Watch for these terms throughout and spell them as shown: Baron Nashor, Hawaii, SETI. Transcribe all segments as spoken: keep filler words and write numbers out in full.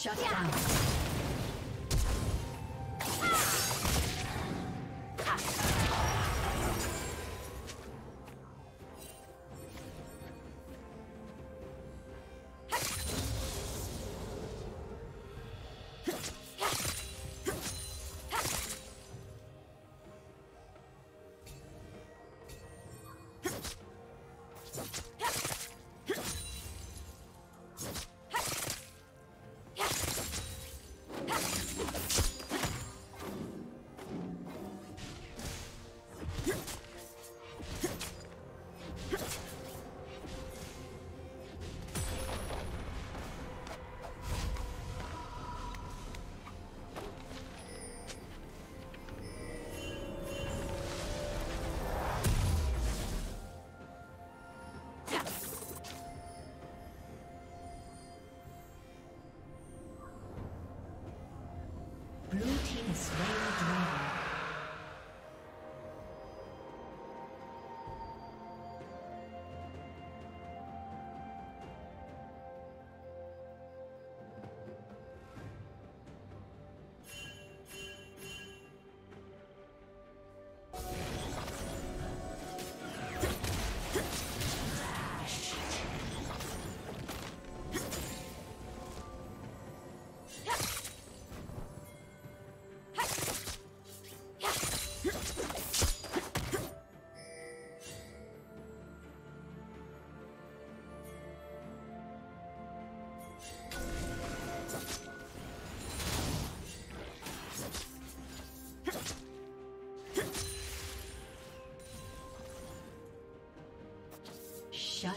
Shut down. Shut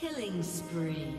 Killing spree.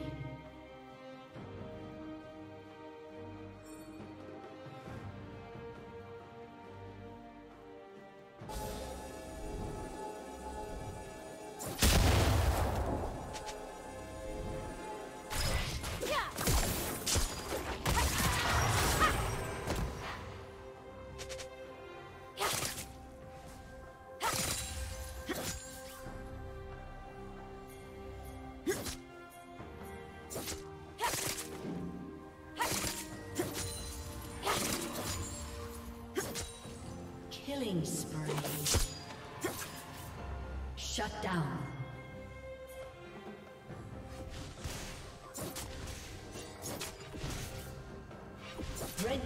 Killing spree. Shut down. Red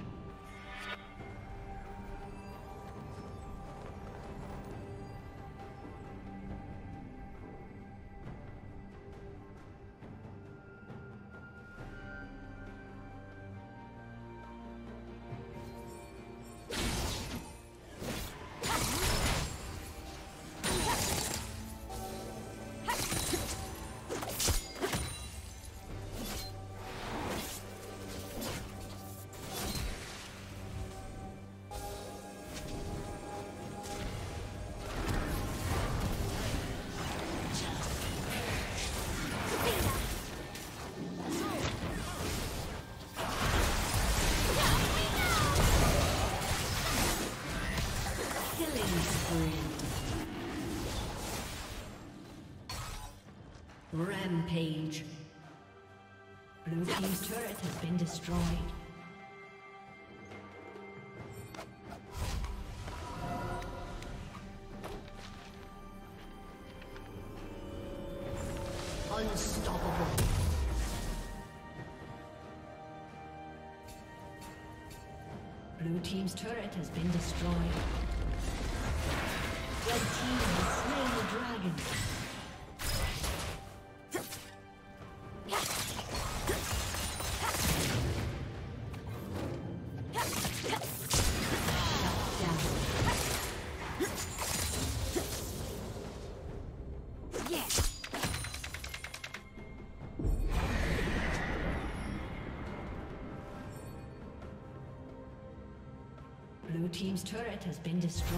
Rampage. Blue team's turret has been destroyed. Unstoppable. Blue team's turret has been destroyed. Red team has slain the dragon. Blue team's turret has been destroyed.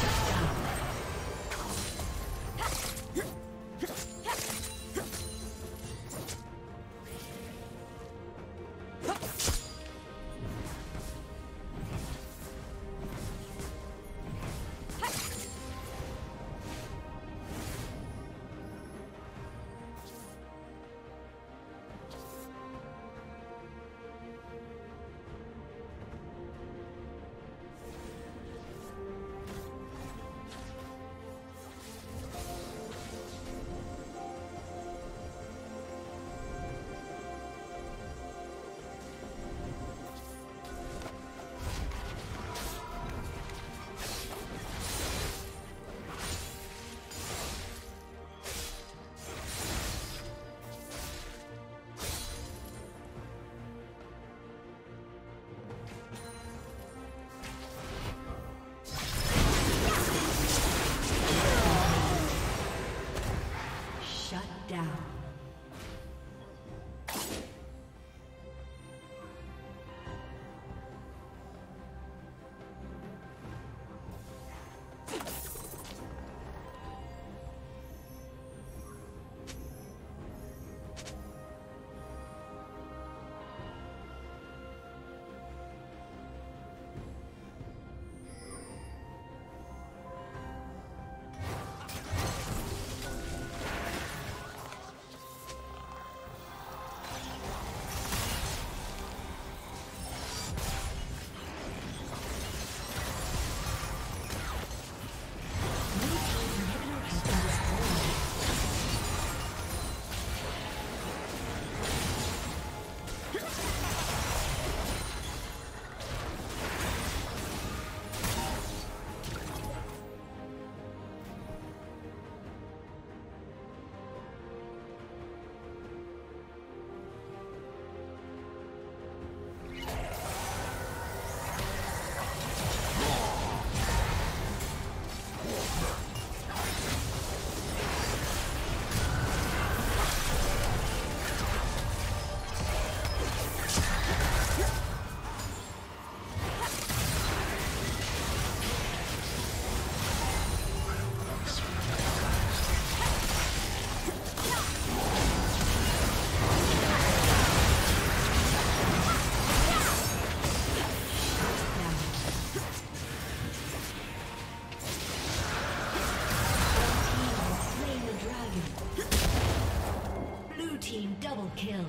Shut down. team double kill.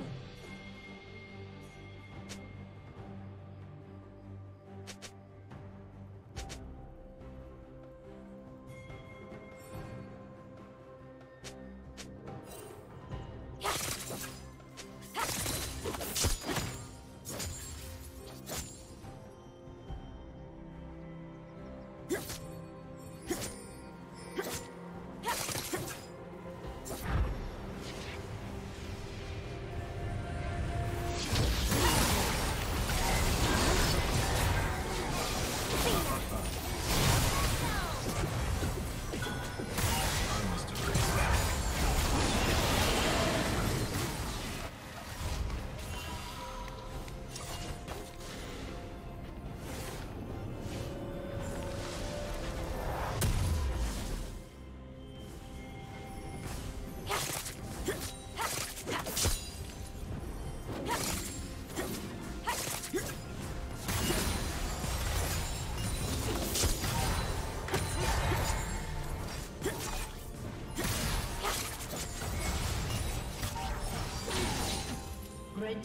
Red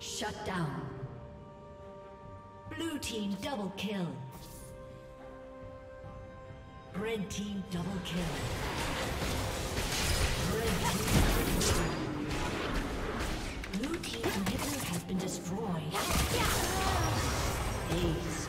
Shut down. Blue team double kill. Red team double kill. Red team double kill. Blue team inhibitor has been destroyed. Ace.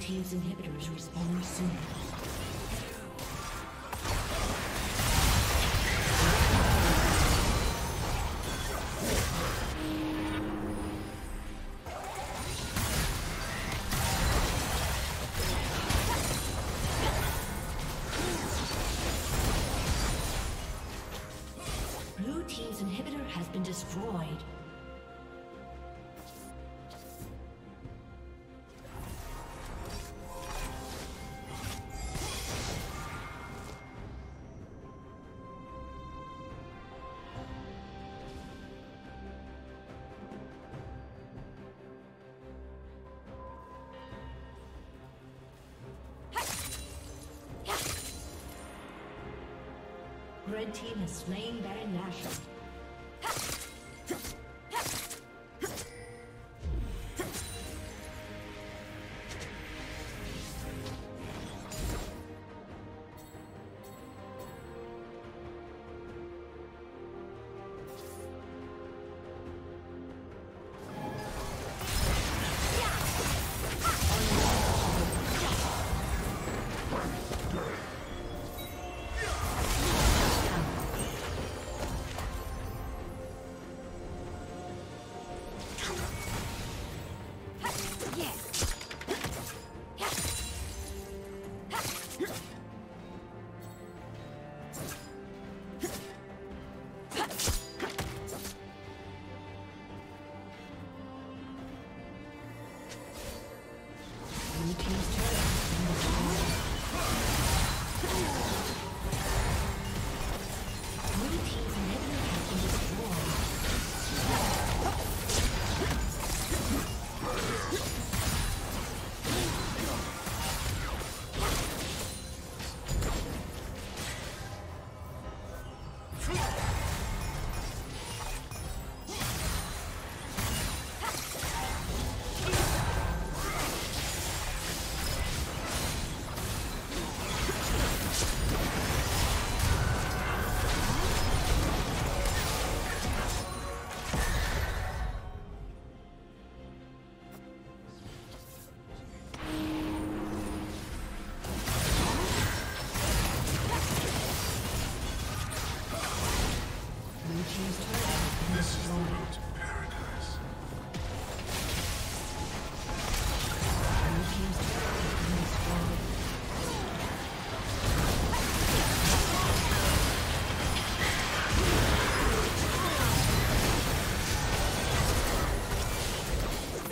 Team's inhibitors respond soon. Blue team's inhibitor has been destroyed. Red team has slain Baron Nashor.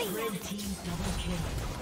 Red team double kill.